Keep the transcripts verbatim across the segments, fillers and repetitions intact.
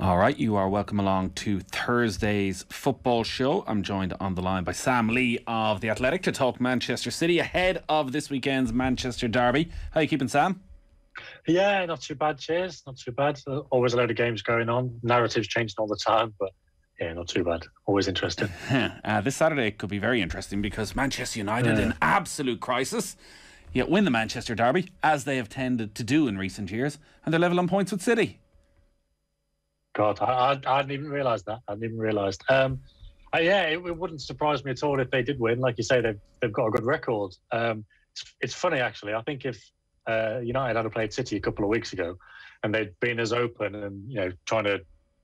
All right, you are welcome along to Thursday's football show. I'm joined on the line by Sam Lee of The Athletic to talk Manchester City ahead of this weekend's Manchester Derby. How are you keeping, Sam? Yeah, not too bad, cheers. Not too bad. Always a load of games going on. Narratives changing all the time, but yeah, not too bad. Always interesting. uh, this Saturday could be very interesting because Manchester United yeah. in absolute crisis, yet win the Manchester Derby, as they have tended to do in recent years, and they're level on points with City. God, I, I, I didn't even realise that. I didn't even realise. Um, uh, yeah, it, it wouldn't surprise me at all if they did win. Like you say, they've, they've got a good record. Um, it's, it's funny, actually. I think if uh, United had played City a couple of weeks ago and they'd been as open and, you know, trying to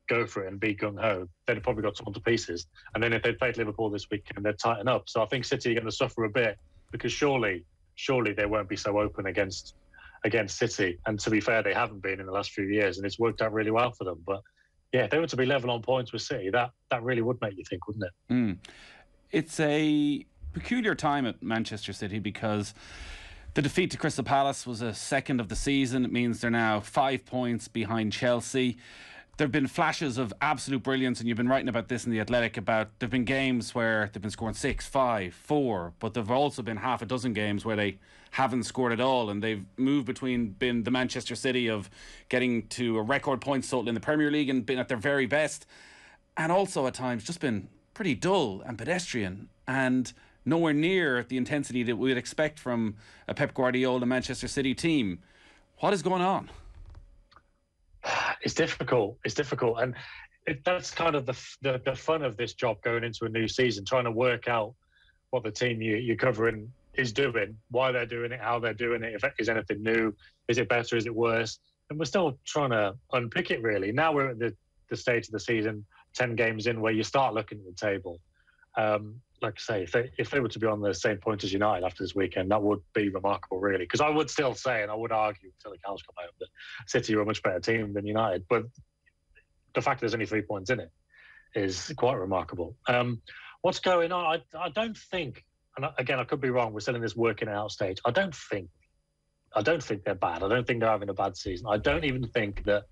go for it and be gung-ho, they'd have probably got torn to pieces. And then if they'd played Liverpool this weekend, they'd tighten up. So I think City are going to suffer a bit because surely, surely they won't be so open against against City. And to be fair, they haven't been in the last few years and it's worked out really well for them. But yeah, if they were to be level on points with City, that, that really would make you think, wouldn't it? Mm. It's a peculiar time at Manchester City because the defeat to Crystal Palace was a second of the season. It means they're now five points behind Chelsea. There have been flashes of absolute brilliance, and you've been writing about this in The Athletic, about there have been games where they've been scoring six, five, four, but there have also been half a dozen games where they haven't scored at all, and they've moved between been the Manchester City of getting to a record points total in the Premier League and been at their very best, and also at times just been pretty dull and pedestrian and nowhere near the intensity that we would expect from a Pep Guardiola Manchester City team. What is going on? It's difficult. It's difficult. And it, that's kind of the, the the fun of this job going into a new season, trying to work out what the team you, you're covering is doing, why they're doing it, how they're doing it, if is anything new, is it better, is it worse? And we're still trying to unpick it, really. Now we're at the, the stage of the season, ten games in, where you start looking at the table. Um, like I say, if they, if they were to be on the same point as United after this weekend, that would be remarkable, really. Because I would still say, and I would argue until the cows come home, that City are a much better team than United. But the fact that there's only three points in it is quite remarkable. Um, what's going on? I, I don't think, and again, I could be wrong, we're still in this working out stage. I don't think, I don't think they're bad. I don't think they're having a bad season. I don't even think that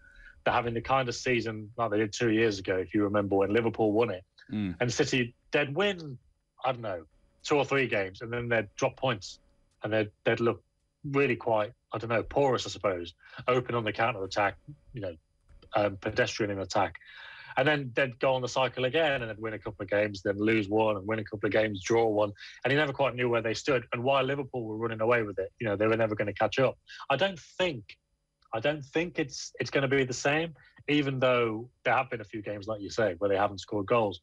they're having the kind of season like they did two years ago, if you remember, when Liverpool won it. Mm. And City, they'd win, I don't know, two or three games, and then they'd drop points, and they'd they'd look really quite, I don't know, porous, I suppose, open on the counter attack, you know, um, pedestrian in attack, and then they'd go on the cycle again, and they'd win a couple of games, then lose one, and win a couple of games, draw one, and you never quite knew where they stood. And while Liverpool were running away with it, you know, they were never going to catch up. I don't think, I don't think it's it's going to be the same. Even though there have been a few games, like you say, where they haven't scored goals.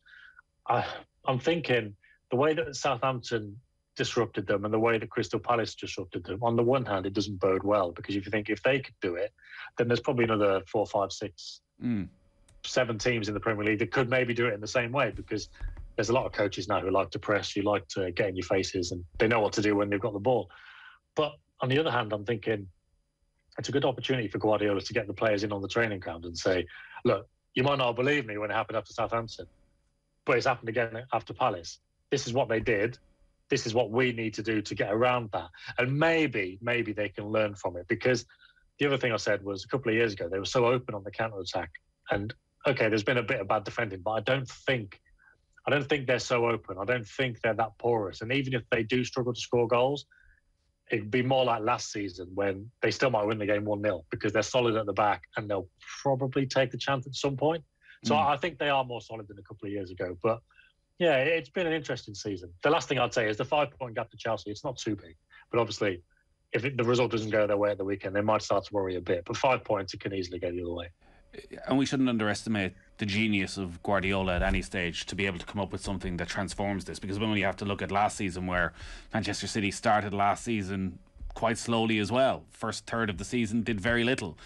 I, I'm thinking the way that Southampton disrupted them and the way that Crystal Palace disrupted them, on the one hand, it doesn't bode well, because if you think if they could do it, then there's probably another four, five, six, mm. seven teams in the Premier League that could maybe do it in the same way, because there's a lot of coaches now who like to press, you like to get in your faces, and they know what to do when they've got the ball. But on the other hand, I'm thinking, it's a good opportunity for Guardiola to get the players in on the training ground and say, look, you might not believe me when it happened after Southampton, but it's happened again after Palace. This is what they did. This is what we need to do to get around that. And maybe, maybe they can learn from it, because the other thing I said was a couple of years ago, they were so open on the counter-attack. And, OK, there's been a bit of bad defending, but I don't think I don't think they're so open. I don't think they're that porous. And even if they do struggle to score goals, it'd be more like last season, when they still might win the game one nil because they're solid at the back and they'll probably take the chance at some point. So mm. I think they are more solid than a couple of years ago. But yeah, it's been an interesting season. The last thing I'd say is the five-point gap to Chelsea, it's not too big. But obviously, if it, the result doesn't go their way at the weekend, they might start to worry a bit. But five points, it can easily go the other way. And we shouldn't underestimate the genius of Guardiola at any stage to be able to come up with something that transforms this, because we only have to look at last season, where Manchester City started last season quite slowly as well. First third of the season did very little.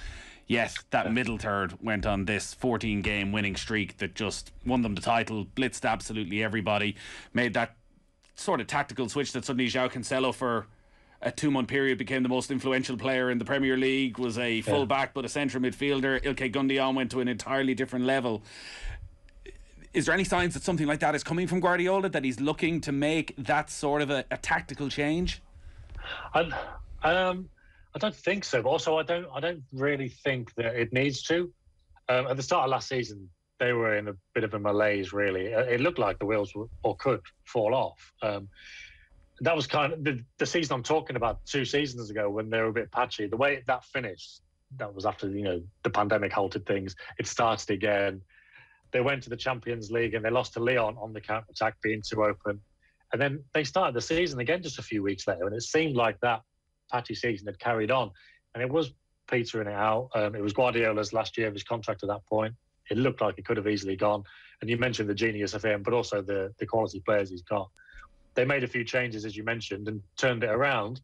Yes, that middle third went on this fourteen game winning streak that just won them the title, blitzed absolutely everybody, made that sort of tactical switch that suddenly João Cancelo for a two-month period became the most influential player in the Premier League, was a full-back but a central midfielder. Ilkay Gundogan went to an entirely different level. Is there any signs that something like that is coming from Guardiola, that he's looking to make that sort of a, a tactical change? I, um, I don't think so. But also, I don't, I don't really think that it needs to. Um, at the start of last season, they were in a bit of a malaise, really. It looked like the wheels were, or could fall off. Um, that was kind of the, the season I'm talking about two seasons ago when they were a bit patchy. The way that finished, that was after, you know, the pandemic halted things. It started again. They went to the Champions League and they lost to Lyon on the counter-attack, being too open. And then they started the season again just a few weeks later, and it seemed like that patchy season had carried on. And it was petering it out. Um, it was Guardiola's last year of his contract at that point. It looked like it could have easily gone. And you mentioned the genius of him, but also the, the quality players he's got. They made a few changes, as you mentioned, and turned it around.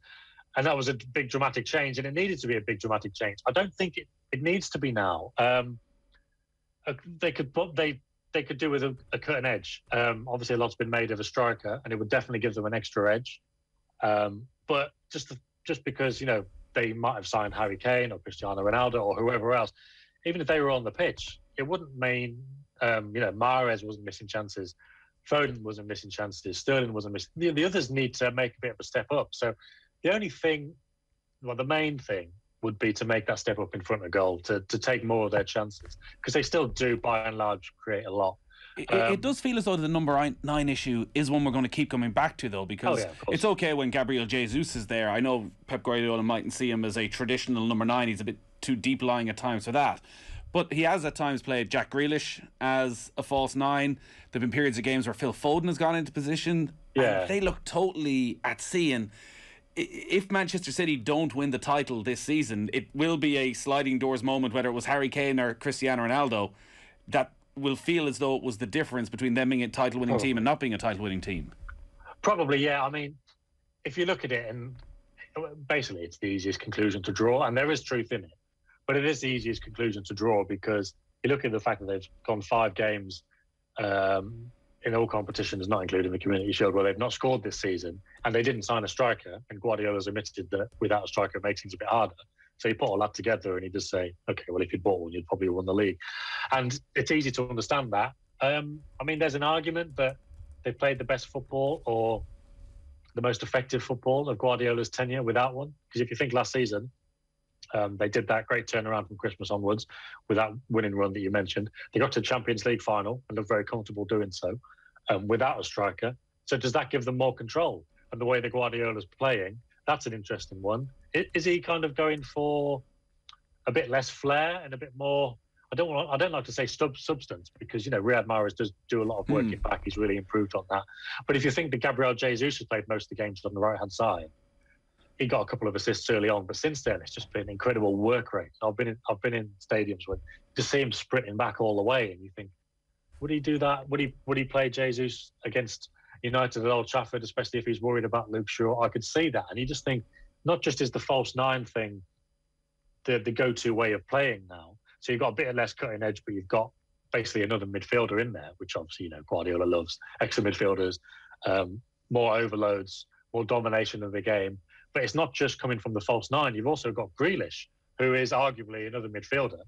And that was a big dramatic change, and it needed to be a big dramatic change. I don't think it, it needs to be now. Um, they could put, they they could do with a, a curtain edge. Um, obviously, a lot's been made of a striker, and it would definitely give them an extra edge. Um, but just the, just because, you know, they might have signed Harry Kane or Cristiano Ronaldo or whoever else, even if they were on the pitch, it wouldn't mean, um, you know, Mahrez wasn't missing chances, Foden wasn't missing chances, Sterling wasn't missing. The, the others need to make a bit of a step up. So the only thing, well, the main thing would be to make that step up in front of goal, to, to take more of their chances, because they still do, by and large, create a lot. It, um, it does feel as though the number nine issue is one we're going to keep coming back to, though, because oh yeah, it's okay when Gabriel Jesus is there. I know Pep Guardiola mightn't see him as a traditional number nine. He's a bit too deep-lying at times for that. But he has at times played Jack Grealish as a false nine. There have been periods of games where Phil Foden has gone into position. Yeah. And they look totally at sea. And if Manchester City don't win the title this season, it will be a sliding doors moment, whether it was Harry Kane or Cristiano Ronaldo, that will feel as though it was the difference between them being a title-winning team and not being a title-winning team. Probably, yeah. I mean, if you look at it, and basically it's the easiest conclusion to draw, and there is truth in it. But it is the easiest conclusion to draw, because you look at the fact that they've gone five games um, in all competitions, not including the Community Shield, where they've not scored this season, and they didn't sign a striker, and Guardiola's admitted that without a striker it makes things a bit harder. So you put all that together and you just say, OK, well, if you'd bought one, you'd probably won the league. And it's easy to understand that. Um, I mean, there's an argument that they played the best football or the most effective football of Guardiola's tenure without one. Because if you think last season, um, they did that great turnaround from Christmas onwards with that winning run that you mentioned. They got to the Champions League final and looked very comfortable doing so um, without a striker. So does that give them more control? And the way that Guardiola's playing, that's an interesting one. Is he kind of going for a bit less flair and a bit more? I don't want. I don't like to say sub, substance, because, you know, Riyad Mahrez does do a lot of work mm. in back. He's really improved on that. But if you think that Gabriel Jesus has played most of the games on the right hand side, he got a couple of assists early on, but since then it's just been incredible work rate. I've been in, I've been in stadiums where you just see him sprinting back all the way, and you think, would he do that? Would he Would he play Jesus against United at Old Trafford, especially if he's worried about Luke Shaw? I could see that, and you just think, not just is the false nine thing the, the go-to way of playing now. So you've got a bit less cutting edge, but you've got basically another midfielder in there, which obviously, you know, Guardiola loves. Extra midfielders, um, more overloads, more domination of the game. But it's not just coming from the false nine. You've also got Grealish, who is arguably another midfielder.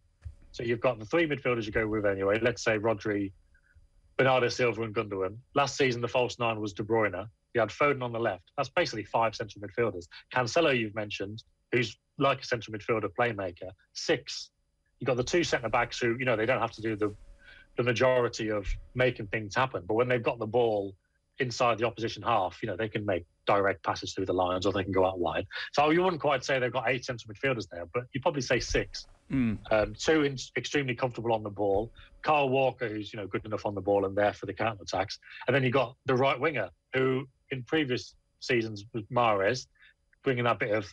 So you've got the three midfielders you go with anyway. Let's say Rodri, Bernardo Silva and Gundogan. Last season, the false nine was De Bruyne. You had Foden on the left. That's basically five central midfielders. Cancelo, you've mentioned, who's like a central midfielder playmaker. Six. You've got the two centre-backs who, you know, they don't have to do the, the majority of making things happen. But when they've got the ball inside the opposition half, you know, they can make direct passes through the lines, or they can go out wide. So you wouldn't quite say they've got eight central midfielders there, but you'd probably say six. Mm. Um, two in, extremely comfortable on the ball. Kyle Walker, who's, you know, good enough on the ball and there for the counter-attacks. And then you've got the right winger, who in previous seasons was Mahrez, bringing that bit of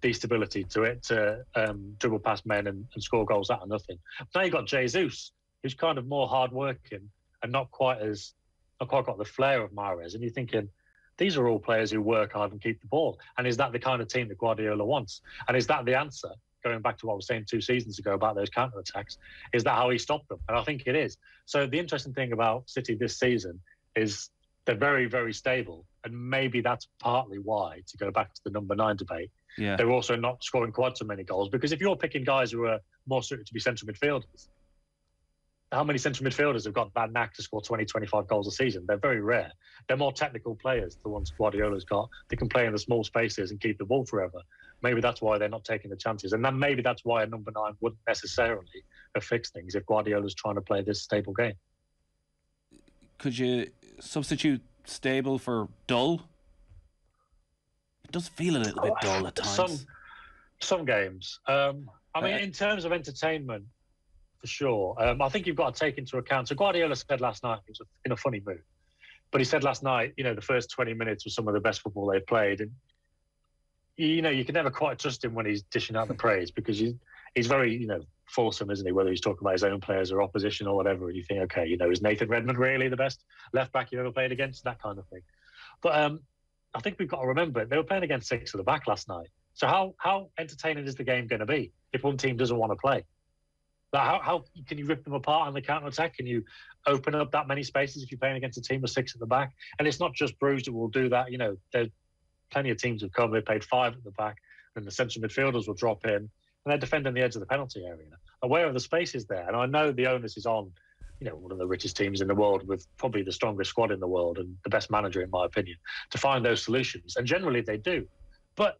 destability to it, to um, dribble past men and, and score goals out of nothing. Now you've got Jesus, who's kind of more hard-working and not quite as, not quite got the flair of Mahrez. And you're thinking, these are all players who work hard and keep the ball. And is that the kind of team that Guardiola wants? And is that the answer? Going back to what I was saying two seasons ago about those counter-attacks, is that how he stopped them? And I think it is. So the interesting thing about City this season is they're very, very stable, and maybe that's partly why, to go back to the number nine debate, yeah. they're also not scoring quite so many goals, because if you're picking guys who are more suited to be central midfielders, how many central midfielders have got Van Dijk to score twenty, twenty-five goals a season? They're very rare. They're more technical players, the ones Guardiola's got. They can play in the small spaces and keep the ball forever. Maybe that's why they're not taking the chances. And then maybe that's why a number nine wouldn't necessarily have fixed things if Guardiola's trying to play this stable game. Could you substitute stable for dull? It does feel a little bit dull at times. Some, some games. Um, I mean, uh, in terms of entertainment, for sure. Um, I think you've got to take into account... So Guardiola said last night, he was in a funny mood, but he said last night, you know, the first twenty minutes was some of the best football they've played. And, you know, you can never quite trust him when he's dishing out the praise, because he's, he's very, you know, fulsome, isn't he? Whether he's talking about his own players or opposition or whatever, and you think, OK, you know, is Nathan Redmond really the best left-back you've ever played against? That kind of thing. But um, I think we've got to remember, they were playing against six at the back last night. So how, how entertaining is the game going to be if one team doesn't want to play? Like how, how can you rip them apart on the counter-attack? Can you open up that many spaces if you're playing against a team of six at the back? And it's not just Bruges that will do that. You know, there's plenty of teams have come. They've played five at the back, and the central midfielders will drop in, and they're defending the edge of the penalty area. Aware of the spaces there. And I know the onus is on, you know, one of the richest teams in the world with probably the strongest squad in the world and the best manager, in my opinion, to find those solutions. And generally they do. But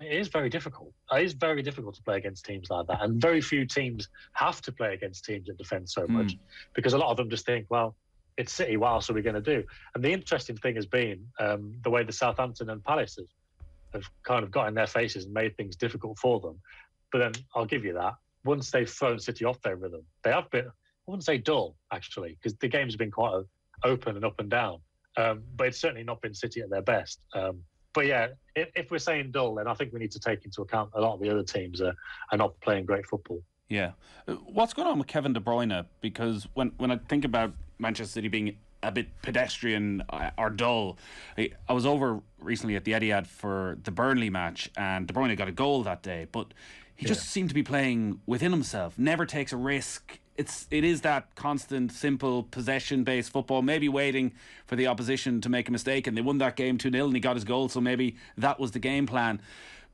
it is very difficult. It is very difficult to play against teams like that. And very few teams have to play against teams that defend so much, mm. because a lot of them just think, well, it's City, what else are we going to do? And the interesting thing has been um, the way the Southampton and Palace have, have kind of got in their faces and made things difficult for them. But then I'll give you that. Once they've thrown City off their rhythm, they have been, I wouldn't say dull, actually, because the game's been quite open and up and down. Um, but it's certainly not been City at their best. Um, But yeah, if, if we're saying dull, then I think we need to take into account a lot of the other teams are, are not playing great football. Yeah. What's going on with Kevin De Bruyne? Because when, when I think about Manchester City being a bit pedestrian or dull, I, I was over recently at the Etihad for the Burnley match, and De Bruyne got a goal that day, but he yeah. just seemed to be playing within himself, never takes a risk. It's, it is that constant, simple, possession-based football, maybe waiting for the opposition to make a mistake, and they won that game two nil and he got his goal, so maybe that was the game plan.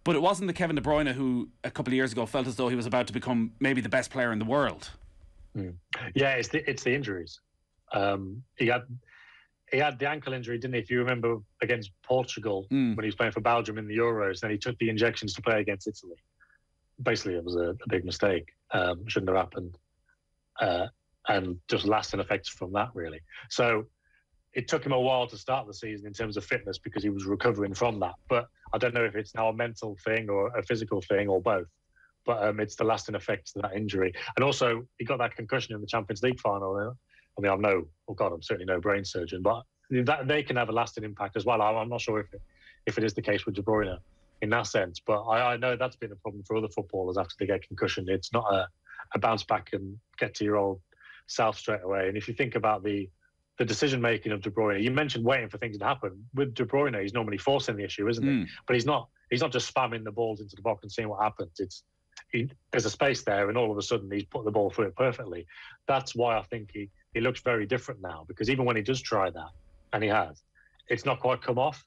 But it wasn't the Kevin De Bruyne who, a couple of years ago, felt as though he was about to become maybe the best player in the world. Mm. Yeah, it's the, it's the injuries. Um, he had he had the ankle injury, didn't he, if you remember, against Portugal, mm. when he was playing for Belgium in the Euros, and he took the injections to play against Italy. Basically, it was a, a big mistake. Um, shouldn't have happened. Uh, and just lasting effects from that, really. So it took him a while to start the season in terms of fitness because he was recovering from that. But I don't know if it's now a mental thing or a physical thing or both. But um, it's the lasting effects of that injury. And also, he got that concussion in the Champions League final. I mean, I'm no, oh God, I'm certainly no brain surgeon, but that, they can have a lasting impact as well. I'm not sure if it, if it is the case with De Bruyne in that sense. But I, I know that's been a problem for other footballers after they get concussion. It's not a... a bounce back and get to your old self straight away. And if you think about the the decision making of De Bruyne, you mentioned waiting for things to happen. With De Bruyne, he's normally forcing the issue, isn't mm. he? But he's not he's not just spamming the balls into the box and seeing what happens. It's he, there's a space there, and all of a sudden he's put the ball through it perfectly. That's why I think he he looks very different now, because even when he does try that, and he has, it's not quite come off.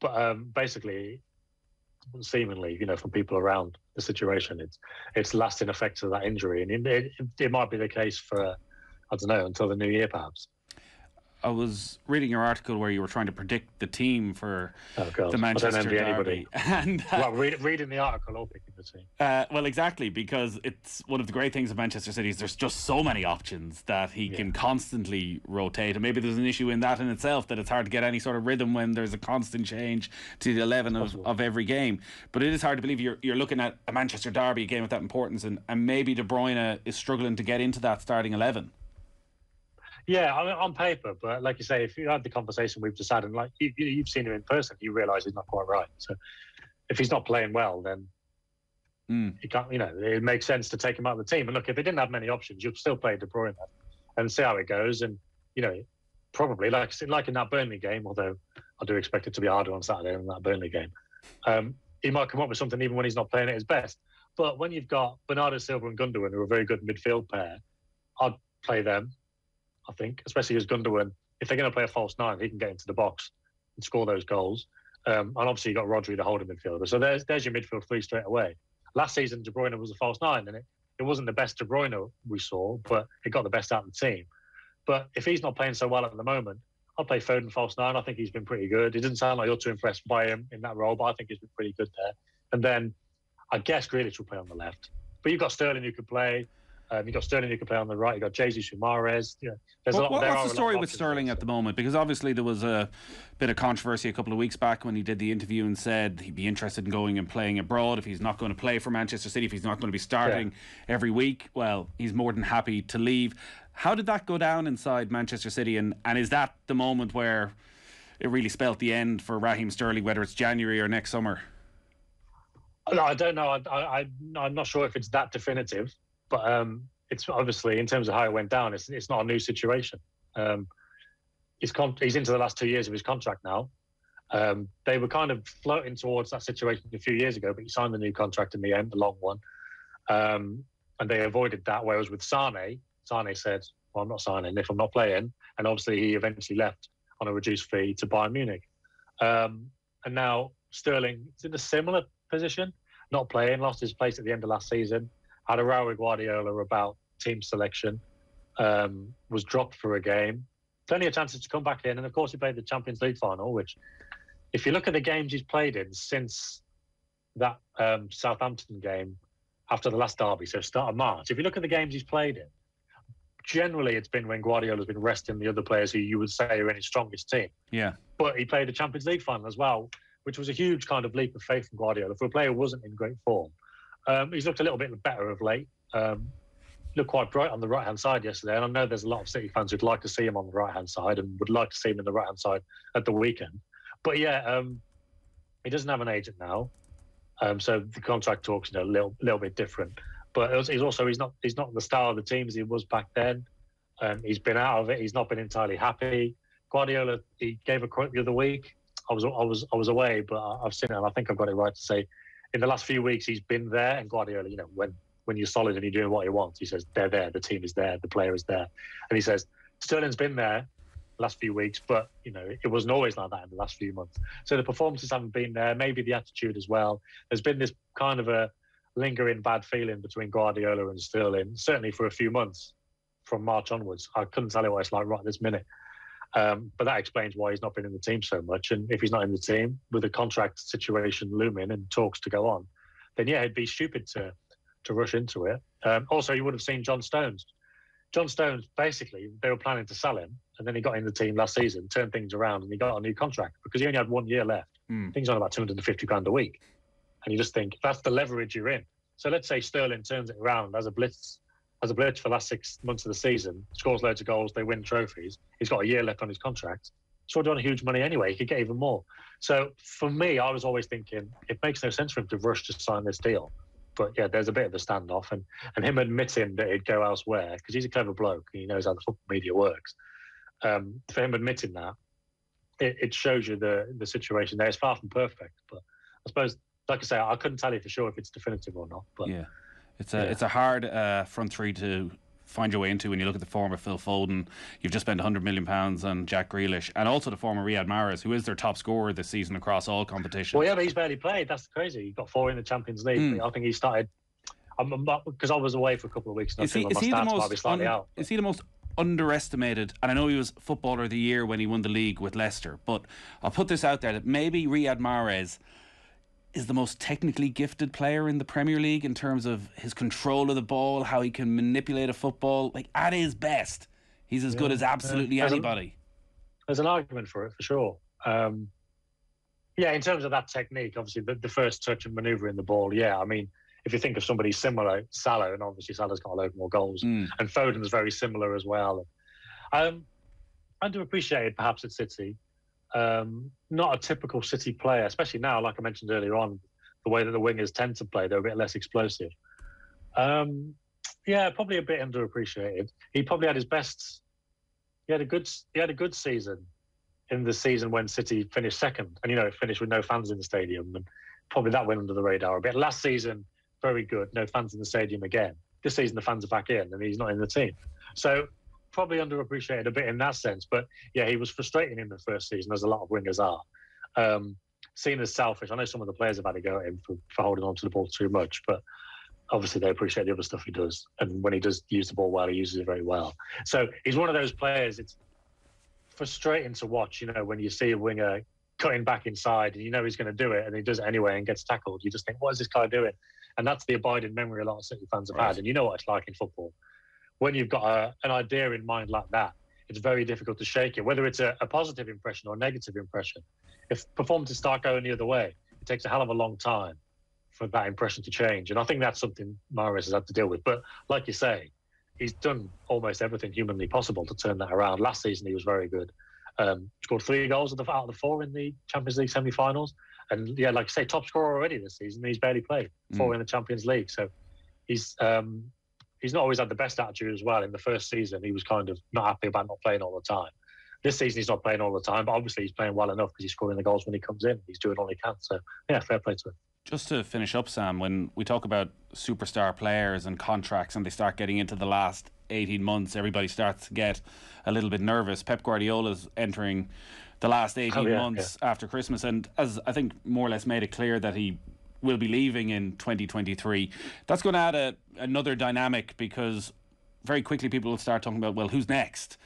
But um, basically, seemingly, you know, from people around the situation, it's it's lasting effects of that injury, and it, it, it might be the case for uh, I don't know, until the new year perhaps. I was reading your article where you were trying to predict the team for oh, God. the Manchester I don't envy Derby. Anybody. And, uh, well, read, reading the article or picking the team. Uh, well, exactly, because it's one of the great things of Manchester City is there's just so many options that he yeah. can constantly rotate. And maybe there's an issue in that in itself, that it's hard to get any sort of rhythm when there's a constant change to the eleven of, of every game. But it is hard to believe you're, you're looking at a Manchester Derby, a game of that importance, and, and maybe De Bruyne is struggling to get into that starting eleven. Yeah, I mean, on paper, but like you say, if you had the conversation we've just had, and like you, you've seen him in person, you realise he's not quite right. So if he's not playing well, then mm. you can't. You know, it makes sense to take him out of the team. And look, if they didn't have many options, you'd still play De Bruyne and see how it goes. And you know, probably like like in that Burnley game, although I do expect it to be harder on Saturday than that Burnley game. Um, he might come up with something even when he's not playing at his best. But when you've got Bernardo Silva and Gundogan, who are a very good midfield pair, I'd play them. I think, especially as Gundogan, if they're going to play a false nine, he can get into the box and score those goals. Um, and obviously you've got Rodri, the holding midfielder. So there's there's your midfield three straight away. Last season, De Bruyne was a false nine, and it, it wasn't the best De Bruyne we saw, but it got the best out of the team. But if he's not playing so well at the moment, I'll play Foden false nine. I think he's been pretty good. It didn't sound like you're too impressed by him in that role, but I think he's been pretty good there. And then I guess Grealish will play on the left. But you've got Sterling who could play. Um, you've got Sterling who could play on the right. You've got Jesus, Mahrez. Yeah. There's well, a lot, there what's the story with Sterling at the moment? Because obviously there was a bit of controversy a couple of weeks back when he did the interview and said he'd be interested in going and playing abroad if he's not going to play for Manchester City, if he's not going to be starting yeah. every week. Well, he's more than happy to leave. How did that go down inside Manchester City? And, and is that the moment where it really spelt the end for Raheem Sterling, whether it's January or next summer? No, I don't know. I, I, I'm not sure if it's that definitive, but um, it's obviously, in terms of how it went down, it's, it's not a new situation. Um, he's, con- he's into the last two years of his contract now. Um, they were kind of floating towards that situation a few years ago, but he signed the new contract in the end, the long one. Um, and they avoided that, whereas with Sane... Sane said, well, I'm not signing if I'm not playing. And obviously he eventually left on a reduced fee to Bayern Munich. Um, and now Sterling is in a similar position, not playing, lost his place at the end of last season, had a row with Guardiola about team selection, um, was dropped for a game. Plenty of chances to come back in. And of course he played the Champions League final, which if you look at the games he's played in since that um, Southampton game after the last derby, so start of March, if you look at the games he's played in, generally, it's been when Guardiola's been resting the other players who you would say are in his strongest team. Yeah. But he played a Champions League final as well, which was a huge kind of leap of faith from Guardiola for a player who wasn't in great form. Um, he's looked a little bit better of late. Um, looked quite bright on the right-hand side yesterday, and I know there's a lot of City fans who'd like to see him on the right-hand side and would like to see him on the right-hand side at the weekend. But yeah, um, he doesn't have an agent now, um, so the contract talks are you know, a little, little bit different. But he's also he's not he's not the star of the team as he was back then. Um, he's been out of it. He's not been entirely happy. Guardiola, he gave a quote the other week. I was I was I was away, but I've seen it, and I think I've got it right to say, in the last few weeks he's been there. And Guardiola, you know, when when you're solid and you're doing what you want, he says they're there, the team is there, the player is there, and he says Sterling's been there the last few weeks, but you know it wasn't always like that in the last few months. So the performances haven't been there. Maybe the attitude as well. There's been this kind of a lingering bad feeling between Guardiola and Sterling, certainly for a few months from March onwards. I couldn't tell you what it's like right this minute. Um, but that explains why he's not been in the team so much. And if he's not in the team, with a contract situation looming and talks to go on, then yeah, it'd be stupid to to rush into it. Um, also, you would have seen John Stones. John Stones, basically, they were planning to sell him, and then he got in the team last season, turned things around, and he got a new contract because he only had one year left. Mm. I think he's on about two hundred fifty grand a week. And you just think that's the leverage you're in. So let's say Sterling turns it around as a blitz, as a blitz for the last six months of the season, scores loads of goals, they win trophies. He's got a year left on his contract. He's already on huge money anyway. He could get even more. So for me, I was always thinking it makes no sense for him to rush to sign this deal. But yeah, there's a bit of a standoff, and and him admitting that he'd go elsewhere because he's a clever bloke and he knows how the football media works. Um, for him admitting that, it, it shows you the the situation there. It's far from perfect, but I suppose. Like I say, I couldn't tell you for sure if it's definitive or not. But yeah, it's a yeah. it's a hard uh, front three to find your way into when you look at the former Phil Foden. You've just spent one hundred million pounds on Jack Grealish, and also the former Riyad Mahrez, who is their top scorer this season across all competitions. Well, yeah, but he's barely played. That's crazy. He got four in the Champions League. Mm. I think he started... Because I was away for a couple of weeks. And is, I he, is, my he stats might be slightly un, out, is he the most underestimated? And I know he was Footballer of the Year when he won the league with Leicester, but I'll put this out there that maybe Riyad Mahrez is the most technically gifted player in the Premier League in terms of his control of the ball, how he can manipulate a football. Like, at his best, he's as yeah, good as absolutely yeah. there's anybody. A, there's an argument for it, for sure. Um, yeah, in terms of that technique, obviously, the, the first touch and manoeuvring the ball, yeah. I mean, if you think of somebody similar, Salah, and obviously Salah's got a load more goals, mm. and Foden's very similar as well. Um, underappreciated, perhaps, at City. Um, not a typical City player, especially now, like I mentioned earlier on, the way that the wingers tend to play, they're a bit less explosive. Um, yeah, probably a bit underappreciated. He probably had his best. He had a good. He had a good season in the season when City finished second, and you know it finished with no fans in the stadium, and probably that went under the radar a bit. Last season, very good, no fans in the stadium again. This season, the fans are back in, and he's not in the team. So. Probably underappreciated a bit in that sense, but yeah, he was frustrating in the first season, as a lot of wingers are. Um, seen as selfish, I know some of the players have had a go at him for, for holding on to the ball too much, but obviously they appreciate the other stuff he does. And when he does use the ball well, he uses it very well. So he's one of those players, it's frustrating to watch, you know, when you see a winger cutting back inside and you know he's going to do it and he does it anyway and gets tackled. You just think, what is this guy doing? And that's the abiding memory a lot of City fans have right. had. And you know what it's like in football. When you've got a, an idea in mind like that, it's very difficult to shake it, whether it's a, a positive impression or a negative impression. If performances start going the other way, it takes a hell of a long time for that impression to change. And I think that's something Mahrez has had to deal with. But like you say, he's done almost everything humanly possible to turn that around. Last season, he was very good. Um, scored three goals out of the four in the Champions League semi-finals. And yeah, like I say, top scorer already this season. He's barely played. Four mm. in the Champions League. So he's um, he's not always had the best attitude as well. In the first season, he was kind of not happy about not playing all the time. This season, he's not playing all the time, but obviously he's playing well enough because he's scoring the goals when he comes in. He's doing all he can. So yeah, fair play to him. Just to finish up, Sam, when we talk about superstar players and contracts and they start getting into the last eighteen months, everybody starts to get a little bit nervous. Pep Guardiola's entering the last eighteen oh, yeah, months yeah. after Christmas, and as I think more or less made it clear that he will be leaving in twenty twenty-three. That's going to add a, another dynamic, because very quickly people will start talking about, well, who's next?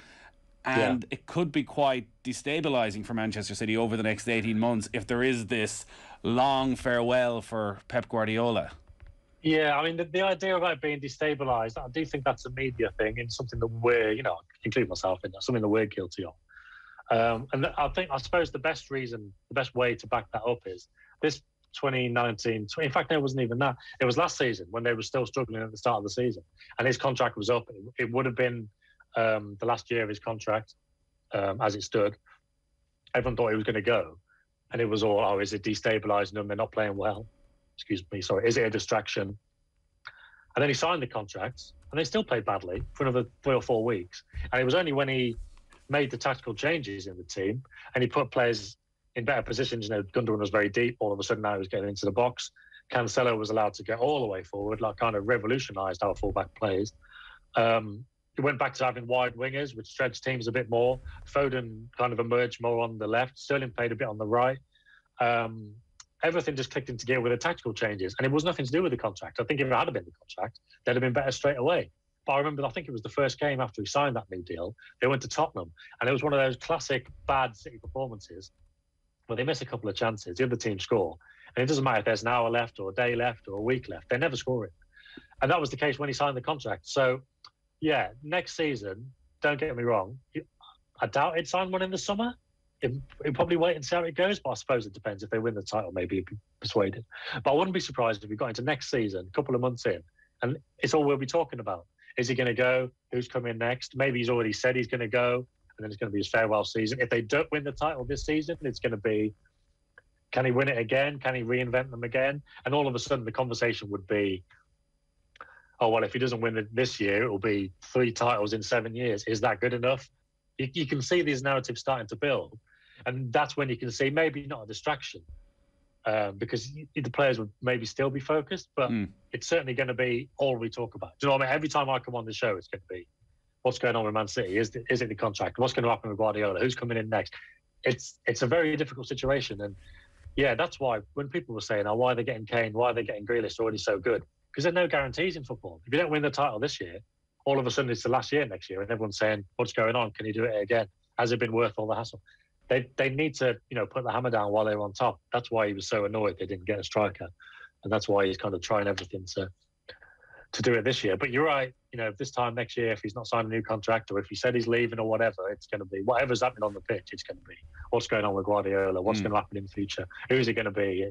And yeah. it could be quite destabilising for Manchester City over the next eighteen months if there is this long farewell for Pep Guardiola. Yeah, I mean, the, the idea about it being destabilised, I do think that's a media thing and something that we're, you know, I include myself in that, something that we're guilty of. Um, and I think, I suppose the best reason, the best way to back that up is this twenty nineteen, in fact, it wasn't even that. It was last season when they were still struggling at the start of the season and his contract was up. It, it would have been um, the last year of his contract um, as it stood. Everyone thought he was going to go. And it was all, oh, is it destabilising them? They're not playing well. Excuse me, sorry. Is it a distraction? And then he signed the contracts and they still played badly for another three or four weeks. And it was only when he made the tactical changes in the team and he put players in better positions. You know, Gundogan was very deep. All of a sudden now he was getting into the box. Cancelo was allowed to get all the way forward, like kind of revolutionised how fullback plays. Um, he went back to having wide wingers, which stretched teams a bit more. Foden kind of emerged more on the left. Sterling played a bit on the right. Um... Everything just clicked into gear with the tactical changes, and it was nothing to do with the contract. I think if it had been the contract, they'd have been better straight away. But I remember, I think it was the first game after he signed that new deal, they went to Tottenham, and it was one of those classic bad City performances where they miss a couple of chances, the other team score, and it doesn't matter if there's an hour left or a day left or a week left, they never score it. And that was the case when he signed the contract. So, yeah, next season, don't get me wrong, I doubt he'd sign one in the summer. He'll probably wait and see how it goes, but I suppose it depends. If they win the title, maybe he'd be persuaded. But I wouldn't be surprised if we got into next season, a couple of months in, and it's all we'll be talking about. Is he going to go? Who's coming next? Maybe he's already said he's going to go, and then it's going to be his farewell season. If they don't win the title this season, it's going to be, can he win it again? Can he reinvent them again? And all of a sudden, the conversation would be, oh, well, if he doesn't win it this year, it will be three titles in seven years. Is that good enough? You, you can see these narratives starting to build. And that's when you can see maybe not a distraction, um, because the players would maybe still be focused, but mm. it's certainly going to be all we talk about. Do you know what I mean? Every time I come on the show, it's going to be, what's going on with Man City? Is, the, is it the contract? What's going to happen with Guardiola? Who's coming in next? It's it's a very difficult situation. And, yeah, that's why when people were saying, oh, why are they getting Kane? Why are they getting Grealish already so good? Because there are no guarantees in football. If you don't win the title this year, all of a sudden it's the last year next year and everyone's saying, what's going on? Can he do it again? Has it been worth all the hassle? They they need to, you know, put the hammer down while they were on top. That's why he was so annoyed they didn't get a striker. And that's why he's kind of trying everything to to do it this year. But you're right, you know, this time next year, if he's not signed a new contract or if he said he's leaving or whatever, it's going to be, whatever's happening on the pitch, it's going to be, what's going on with Guardiola? What's mm. going to happen in the future? Who's it going to be?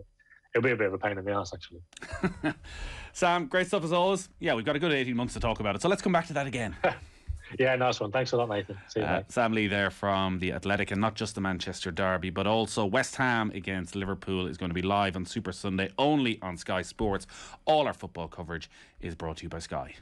It'll be a bit of a pain in the arse, actually. Sam, great stuff as always. Yeah, we've got a good eighteen months to talk about it. So let's come back to that again. Yeah, nice one. Thanks a lot, Nathan. See you, uh, mate. Sam Lee there from The Athletic, and not just the Manchester Derby, but also West Ham against Liverpool is going to be live on Super Sunday, only on Sky Sports. All our football coverage is brought to you by Sky.